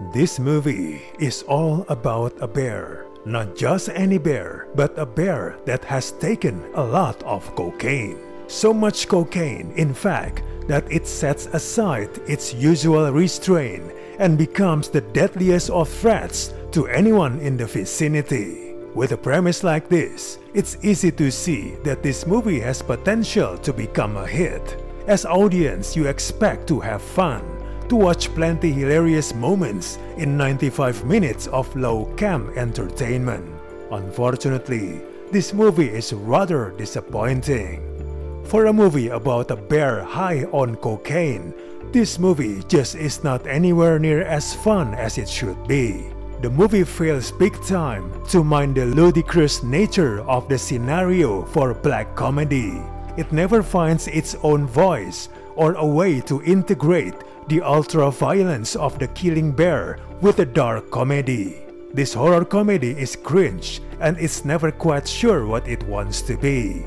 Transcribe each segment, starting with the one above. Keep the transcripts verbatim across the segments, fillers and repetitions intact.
This movie is all about a bear. Not just any bear, but a bear that has taken a lot of cocaine. So much cocaine, in fact, that it sets aside its usual restraint and becomes the deadliest of threats to anyone in the vicinity. With a premise like this, it's easy to see that this movie has potential to become a hit. As audience, you expect to have fun, to watch plenty hilarious moments in ninety-five minutes of low-cam entertainment. Unfortunately, this movie is rather disappointing. For a movie about a bear high on cocaine, this movie just is not anywhere near as fun as it should be. The movie fails big time to mind the ludicrous nature of the scenario for black comedy. It never finds its own voice or a way to integrate the ultra-violence of the killing bear with a dark comedy. This horror comedy is cringe and it's never quite sure what it wants to be.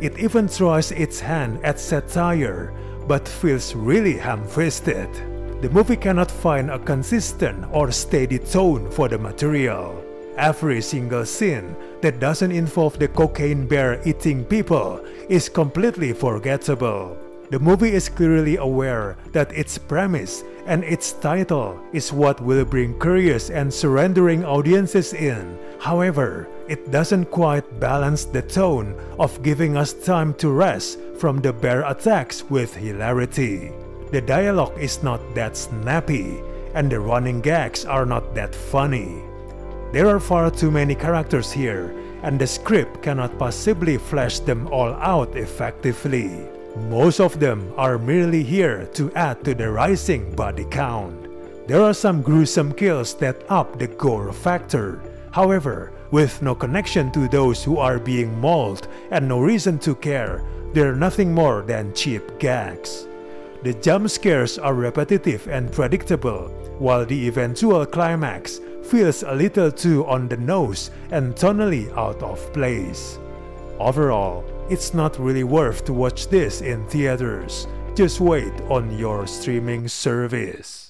It even tries its hand at satire but feels really ham-fisted. The movie cannot find a consistent or steady tone for the material. Every single scene that doesn't involve the cocaine bear eating people is completely forgettable. The movie is clearly aware that its premise and its title is what will bring curious and surrendering audiences in. However, it doesn't quite balance the tone of giving us time to rest from the bear attacks with hilarity. The dialogue is not that snappy, and the running gags are not that funny. There are far too many characters here, and the script cannot possibly flesh them all out effectively. Most of them are merely here to add to the rising body count. There are some gruesome kills that up the gore factor, however, with no connection to those who are being mauled and no reason to care, they're nothing more than cheap gags. The jump scares are repetitive and predictable, while the eventual climax feels a little too on the nose and tonally out of place. Overall, it's not really worth to watch this in theaters. Just wait on your streaming service.